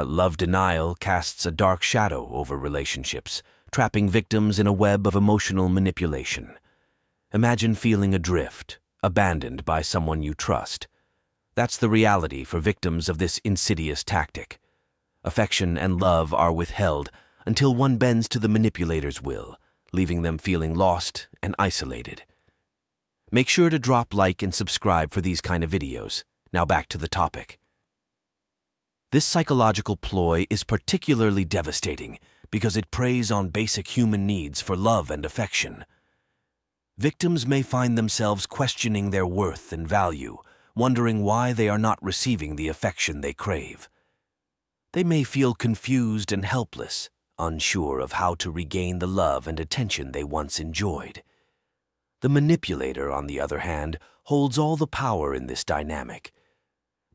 Love denial casts a dark shadow over relationships, trapping victims in a web of emotional manipulation. Imagine feeling adrift, abandoned by someone you trust. That's the reality for victims of this insidious tactic. Affection and love are withheld until one bends to the manipulator's will, leaving them feeling lost and isolated. Make sure to drop like and subscribe for these kind of videos. Now back to the topic. This psychological ploy is particularly devastating because it preys on basic human needs for love and affection. Victims may find themselves questioning their worth and value, wondering why they are not receiving the affection they crave. They may feel confused and helpless, unsure of how to regain the love and attention they once enjoyed. The manipulator, on the other hand, holds all the power in this dynamic.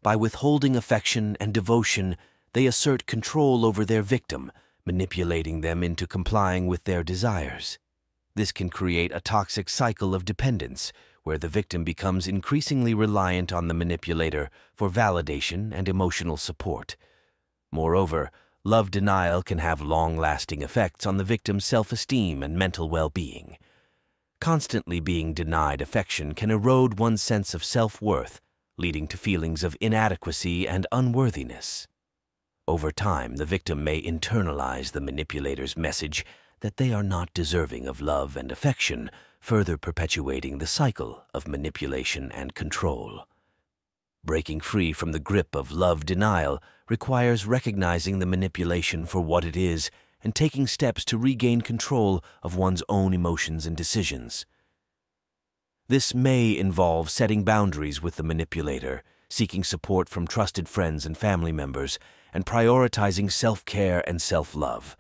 By withholding affection and devotion, they assert control over their victim, manipulating them into complying with their desires. This can create a toxic cycle of dependence, where the victim becomes increasingly reliant on the manipulator for validation and emotional support. Moreover, love denial can have long-lasting effects on the victim's self-esteem and mental well-being. Constantly being denied affection can erode one's sense of self-worth, leading to feelings of inadequacy and unworthiness. Over time, the victim may internalize the manipulator's message that they are not deserving of love and affection, further perpetuating the cycle of manipulation and control. Breaking free from the grip of love denial requires recognizing the manipulation for what it is and taking steps to regain control of one's own emotions and decisions. This may involve setting boundaries with the manipulator, seeking support from trusted friends and family members, and prioritizing self-care and self-love.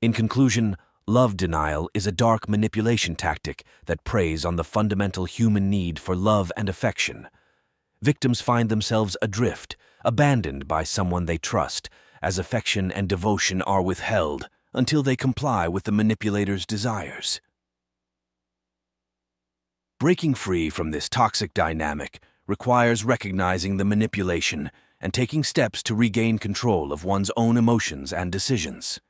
In conclusion, love denial is a dark manipulation tactic that preys on the fundamental human need for love and affection. Victims find themselves adrift, abandoned by someone they trust, as affection and devotion are withheld until they comply with the manipulator's desires. Breaking free from this toxic dynamic requires recognizing the manipulation and taking steps to regain control of one's own emotions and decisions.